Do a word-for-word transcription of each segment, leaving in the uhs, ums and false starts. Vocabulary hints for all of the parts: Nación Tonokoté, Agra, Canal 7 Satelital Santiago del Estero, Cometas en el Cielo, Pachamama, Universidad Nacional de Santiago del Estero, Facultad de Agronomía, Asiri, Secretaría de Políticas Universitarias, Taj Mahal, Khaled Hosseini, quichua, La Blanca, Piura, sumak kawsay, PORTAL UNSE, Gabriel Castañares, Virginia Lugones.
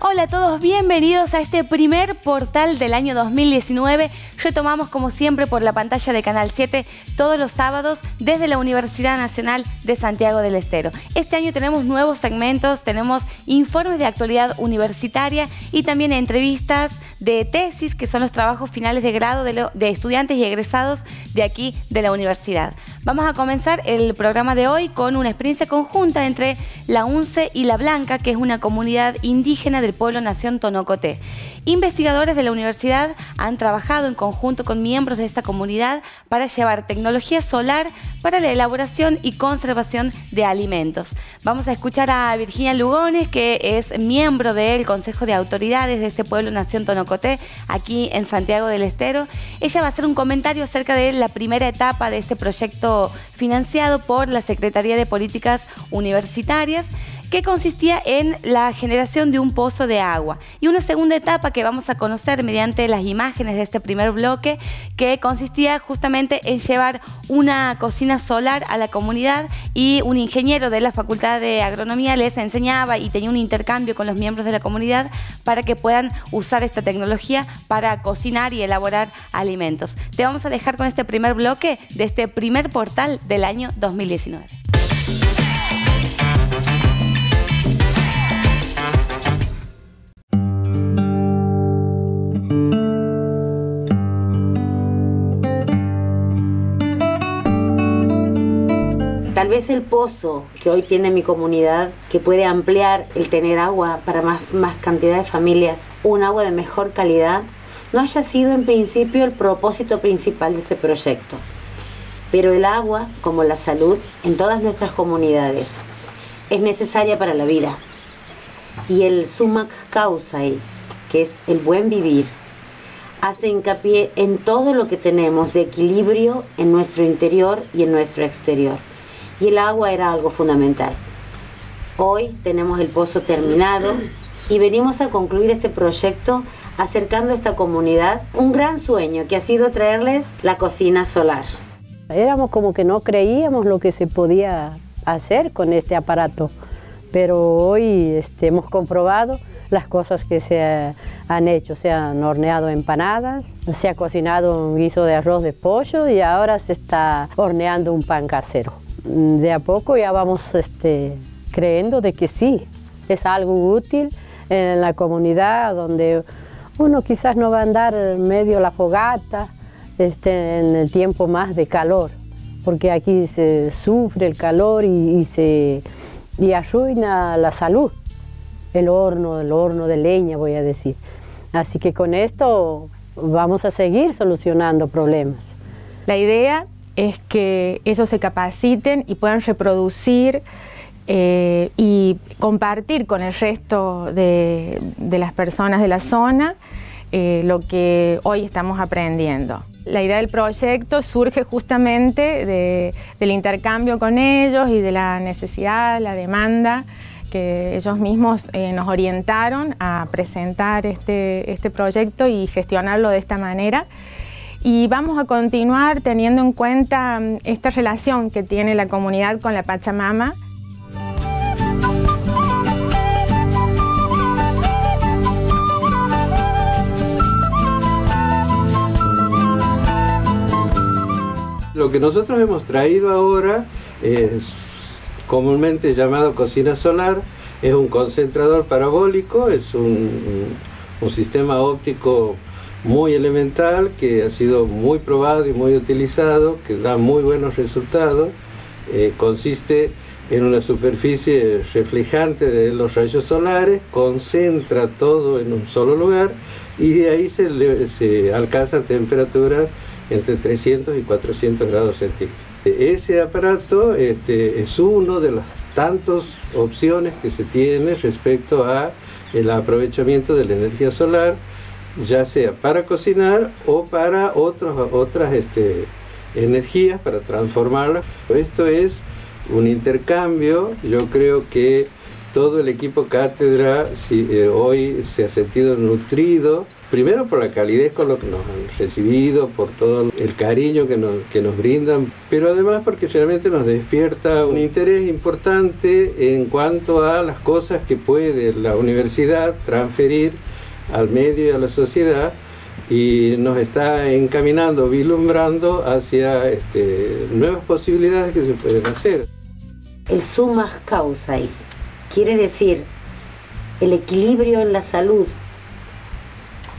Hola a todos, bienvenidos a este primer portal del año dos mil diecinueve. Retomamos como siempre por la pantalla de Canal siete todos los sábados desde la Universidad Nacional de Santiago del Estero. Este año tenemos nuevos segmentos, tenemos informes de actualidad universitaria y también entrevistas de tesis, que son los trabajos finales de grado de, lo, de estudiantes y egresados de aquí de la universidad. Vamos a comenzar el programa de hoy con una experiencia conjunta entre la UNSE y La Blanca, que es una comunidad indígena del pueblo Nación Tonokoté. Investigadores de la universidad han trabajado en conjunto con miembros de esta comunidad para llevar tecnología solar para la elaboración y conservación de alimentos. Vamos a escuchar a Virginia Lugones, que es miembro del Consejo de Autoridades de este pueblo Nación Tonokoté, aquí en Santiago del Estero. Ella va a hacer un comentario acerca de la primera etapa de este proyecto financiado por la Secretaría de Políticas Universitarias, que consistía en la generación de un pozo de agua. Y una segunda etapa que vamos a conocer mediante las imágenes de este primer bloque, que consistía justamente en llevar una cocina solar a la comunidad, y un ingeniero de la Facultad de Agronomía les enseñaba y tenía un intercambio con los miembros de la comunidad para que puedan usar esta tecnología para cocinar y elaborar alimentos. Te vamos a dejar con este primer bloque de este primer portal del año dos mil diecinueve. Tal vez el pozo que hoy tiene mi comunidad, que puede ampliar el tener agua para más, más cantidad de familias, un agua de mejor calidad, no haya sido en principio el propósito principal de este proyecto. Pero el agua, como la salud, en todas nuestras comunidades, es necesaria para la vida. Y el sumak kawsay, que es el buen vivir, hace hincapié en todo lo que tenemos de equilibrio en nuestro interior y en nuestro exterior. Y el agua era algo fundamental. Hoy tenemos el pozo terminado y venimos a concluir este proyecto acercando a esta comunidad un gran sueño que ha sido traerles la cocina solar. Éramos como que no creíamos lo que se podía hacer con este aparato, pero hoy este, hemos comprobado las cosas que se han hecho. Se han horneado empanadas, se ha cocinado un guiso de arroz de pollo y ahora se está horneando un pan casero. De a poco ya vamos este, creyendo de que sí, es algo útil en la comunidad, donde uno quizás no va a andar en medio de la fogata este, en el tiempo más de calor, porque aquí se sufre el calor y, y se y arruina la salud, el horno, el horno de leña, voy a decir. Así que con esto vamos a seguir solucionando problemas. La idea es que ellos se capaciten y puedan reproducir eh, y compartir con el resto de, de las personas de la zona eh, lo que hoy estamos aprendiendo. La idea del proyecto surge justamente de, del intercambio con ellos y de la necesidad, la demanda, que ellos mismos eh, nos orientaron a presentar este, este proyecto y gestionarlo de esta manera. Y vamos a continuar teniendo en cuenta esta relación que tiene la comunidad con la Pachamama. Lo que nosotros hemos traído ahora, es comúnmente llamado cocina solar, es un concentrador parabólico, es un, un sistema óptico muy elemental, que ha sido muy probado y muy utilizado, que da muy buenos resultados. Eh, consiste en una superficie reflejante de los rayos solares, concentra todo en un solo lugar y de ahí se, le, se alcanza temperaturas entre trescientos y cuatrocientos grados centígrados. Ese aparato este, es uno de las tantas opciones que se tiene respecto a el aprovechamiento de la energía solar, ya sea para cocinar o para otros, otras este, energías, para transformarlas. Esto es un intercambio. Yo creo que todo el equipo cátedra si, eh, hoy se ha sentido nutrido, primero por la calidez con lo que nos han recibido, por todo el cariño que nos, que nos brindan, pero además porque realmente nos despierta un interés importante en cuanto a las cosas que puede la universidad transferir al medio y a la sociedad, y nos está encaminando, vislumbrando hacia este, nuevas posibilidades que se pueden hacer. El sumak kawsay quiere decir el equilibrio en la salud,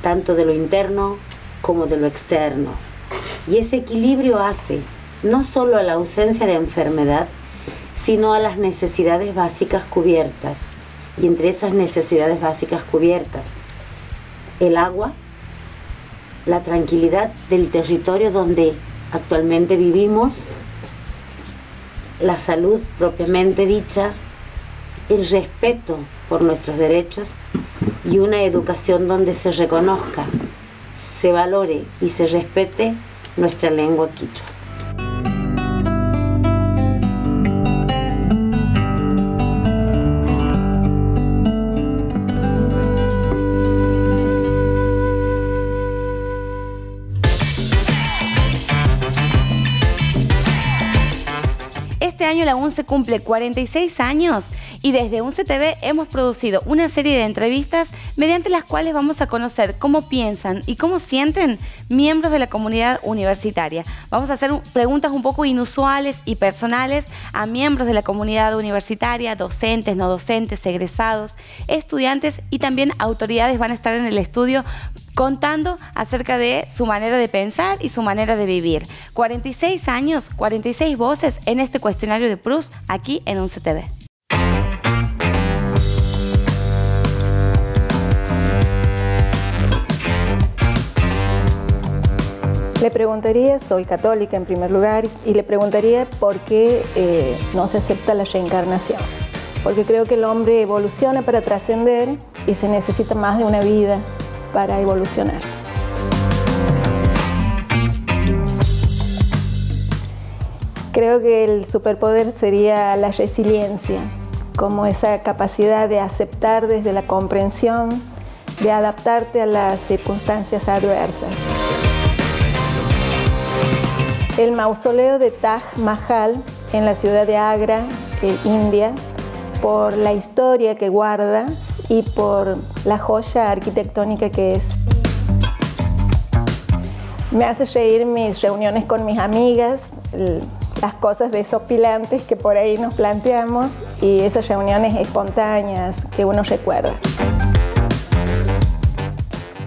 tanto de lo interno como de lo externo. Y ese equilibrio hace no solo a la ausencia de enfermedad, sino a las necesidades básicas cubiertas. Y entre esas necesidades básicas cubiertas, el agua, la tranquilidad del territorio donde actualmente vivimos, la salud propiamente dicha, el respeto por nuestros derechos y una educación donde se reconozca, se valore y se respete nuestra lengua quichua. La UNSE cumple cuarenta y seis años y desde UNSE T V hemos producido una serie de entrevistas mediante las cuales vamos a conocer cómo piensan y cómo sienten miembros de la comunidad universitaria. Vamos a hacer preguntas un poco inusuales y personales a miembros de la comunidad universitaria, docentes, no docentes, egresados, estudiantes y también autoridades van a estar en el estudio contando acerca de su manera de pensar y su manera de vivir. cuarenta y seis años, cuarenta y seis voces en este cuestionario de Prus aquí en UNSE T V. Le preguntaría, soy católica en primer lugar, y le preguntaría por qué eh, no se acepta la reencarnación. Porque creo que el hombre evoluciona para trascender y se necesita más de una vida para evolucionar. Creo que el superpoder sería la resiliencia, como esa capacidad de aceptar desde la comprensión, de adaptarte a las circunstancias adversas. El mausoleo de Taj Mahal en la ciudad de Agra, eh, India, por la historia que guarda y por la joya arquitectónica que es. Me hace reír mis reuniones con mis amigas, las cosas desopilantes que por ahí nos planteamos y esas reuniones espontáneas que uno recuerda.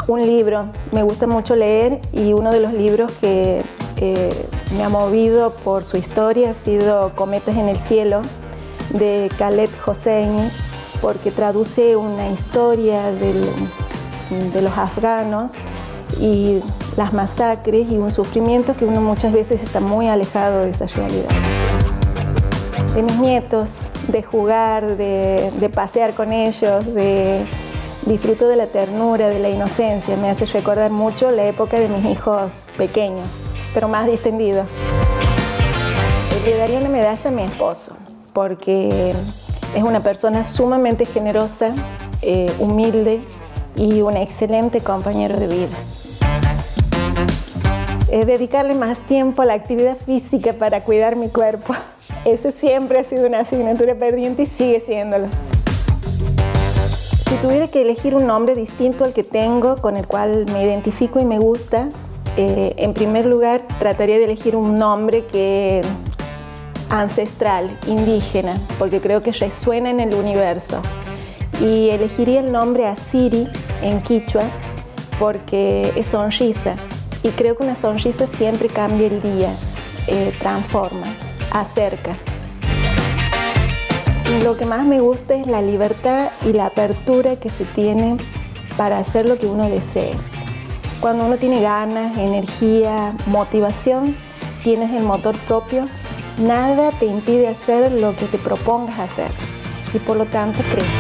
Un libro, me gusta mucho leer y uno de los libros que eh, me ha movido por su historia ha sido Cometas en el Cielo de Khaled Hosseini, porque traduce una historia del, de los afganos y las masacres y un sufrimiento que uno muchas veces está muy alejado de esa realidad. De mis nietos, de jugar, de, de pasear con ellos, de disfruto de la ternura, de la inocencia, me hace recordar mucho la época de mis hijos pequeños, pero más distendidos. Le daría una medalla a mi esposo, porque es una persona sumamente generosa, eh, humilde y un excelente compañero de vida. Es dedicarle más tiempo a la actividad física para cuidar mi cuerpo. Eso siempre ha sido una asignatura pendiente y sigue siéndolo. Si tuviera que elegir un nombre distinto al que tengo, con el cual me identifico y me gusta, eh, en primer lugar trataría de elegir un nombre que ancestral, indígena, porque creo que resuena en el universo. Y elegiría el nombre Asiri en quichua porque es sonrisa. Y creo que una sonrisa siempre cambia el día, eh, transforma, acerca. Lo que más me gusta es la libertad y la apertura que se tiene para hacer lo que uno desee. Cuando uno tiene ganas, energía, motivación, tienes el motor propio. Nada te impide hacer lo que te propongas hacer y por lo tanto creces.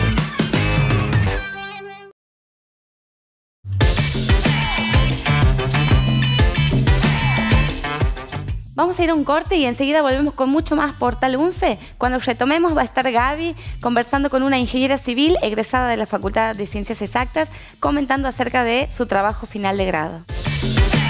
Vamos a ir a un corte y enseguida volvemos con mucho más Portal UNSE. Cuando retomemos va a estar Gaby conversando con una ingeniera civil egresada de la Facultad de Ciencias Exactas, comentando acerca de su trabajo final de grado.